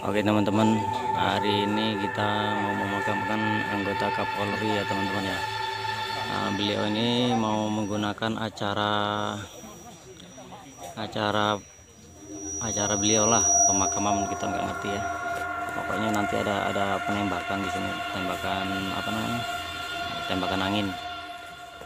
Oke teman-teman, hari ini kita mau memakamkan anggota Kapolri ya teman-teman ya. Nah, beliau ini mau menggunakan acara beliau lah, pemakaman, kita nggak ngerti ya. Pokoknya nanti ada penembakan di sini, tembakan apa namanya, tembakan angin,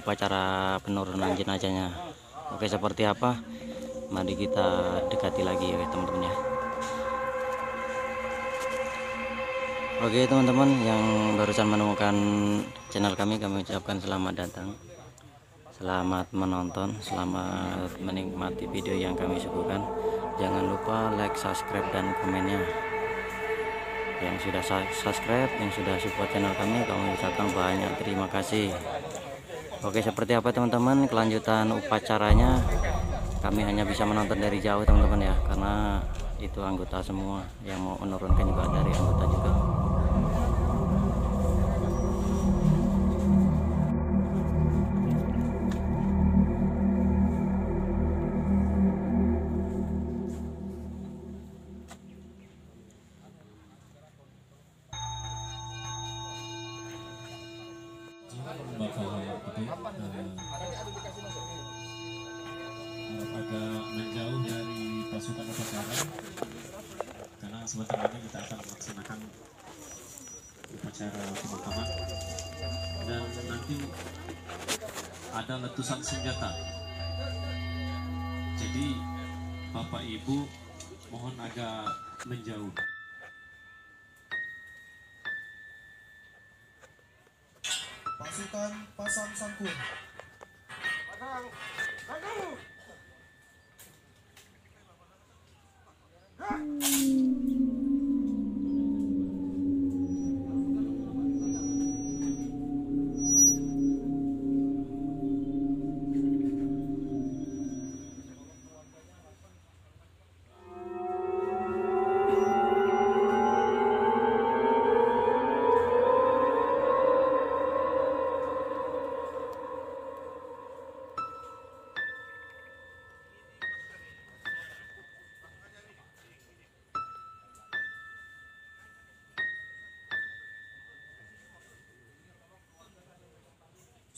upacara penurunan jenazahnya. Oke, seperti apa? Mari kita dekati lagi ya teman-teman ya. Oke teman-teman yang barusan menemukan channel kami ucapkan selamat datang, selamat menonton, selamat menikmati video yang kami suguhkan. Jangan lupa like, subscribe, dan komennya. Yang sudah subscribe, yang sudah support channel kami ucapkan banyak terima kasih. Oke, seperti apa teman-teman kelanjutan upacaranya? Kami hanya bisa menonton dari jauh teman-teman ya, karena itu anggota semua yang mau menurunkan juga dari anggota juga. Agak menjauh dari pasukan upacara karena sebentar lagi kita akan melaksanakan upacara pemakaman dan nanti ada letusan senjata. Jadi Bapak Ibu mohon agak menjauh. Pasukan pasang sangkur.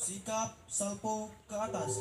Sikap salpo ke atas.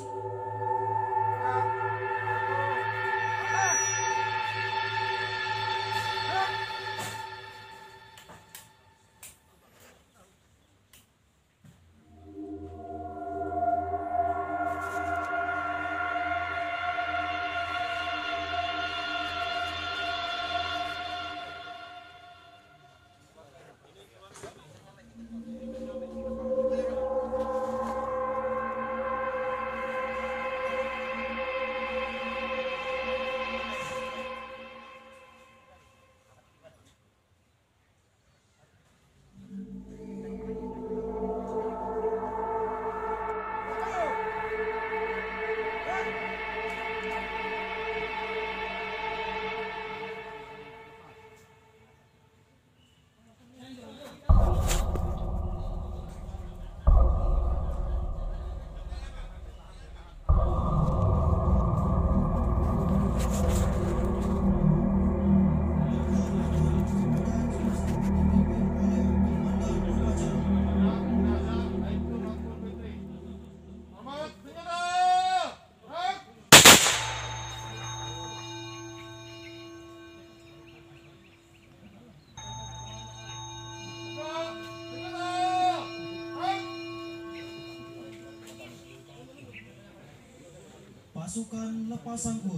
Pasukan lepas sangkur.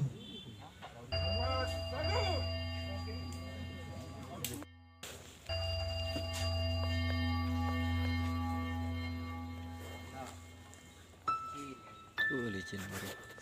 Licin.